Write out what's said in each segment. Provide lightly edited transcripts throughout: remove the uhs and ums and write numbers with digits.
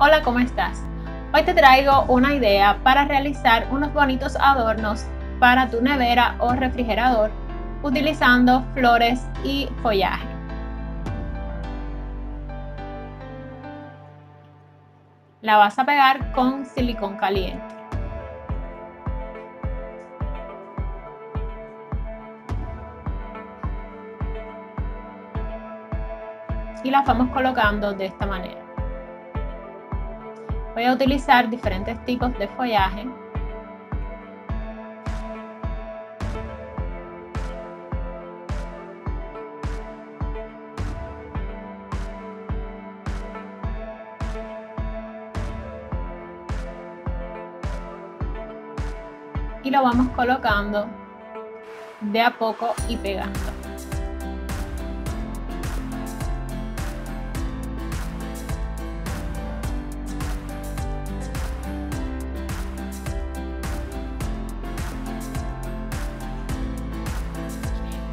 Hola, ¿cómo estás? Hoy te traigo una idea para realizar unos bonitos adornos para tu nevera o refrigerador utilizando flores y follaje. La vas a pegar con silicón caliente. Y las vamos colocando de esta manera. Voy a utilizar diferentes tipos de follaje. Y lo vamos colocando de a poco y pegando.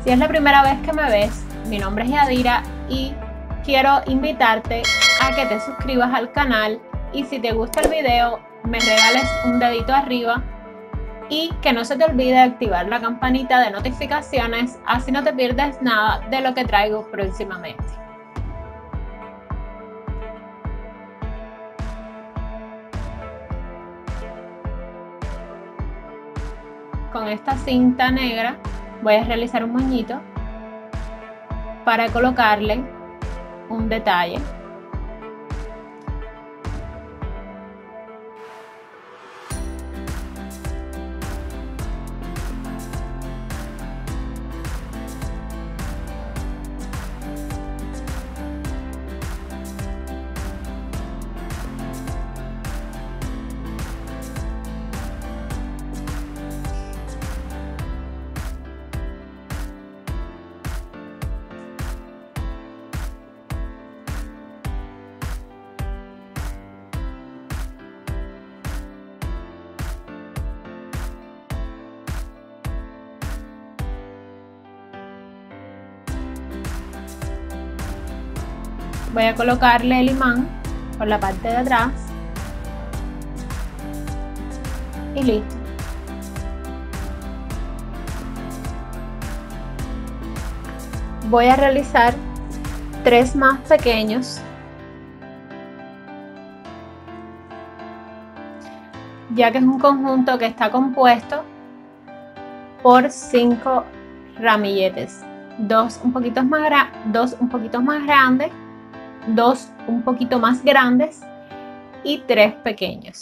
Si es la primera vez que me ves, mi nombre es Yadira y quiero invitarte a que te suscribas al canal y si te gusta el video me regales un dedito arriba y que no se te olvide activar la campanita de notificaciones, así no te pierdes nada de lo que traigo próximamente. Con esta cinta negra voy a realizar un moñito para colocarle un detalle. Voy a colocarle el imán por la parte de atrás y listo. Voy a realizar tres más pequeños. Ya que es un conjunto que está compuesto por 5 ramilletes. Dos un poquito más grandes, dos un poquito más grandes y 3 pequeños.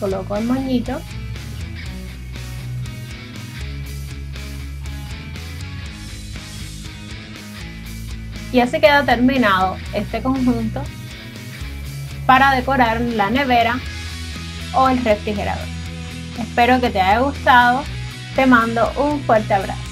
Coloco el moñito y así queda terminado este conjunto para decorar la nevera o el refrigerador. Espero que te haya gustado, te mando un fuerte abrazo.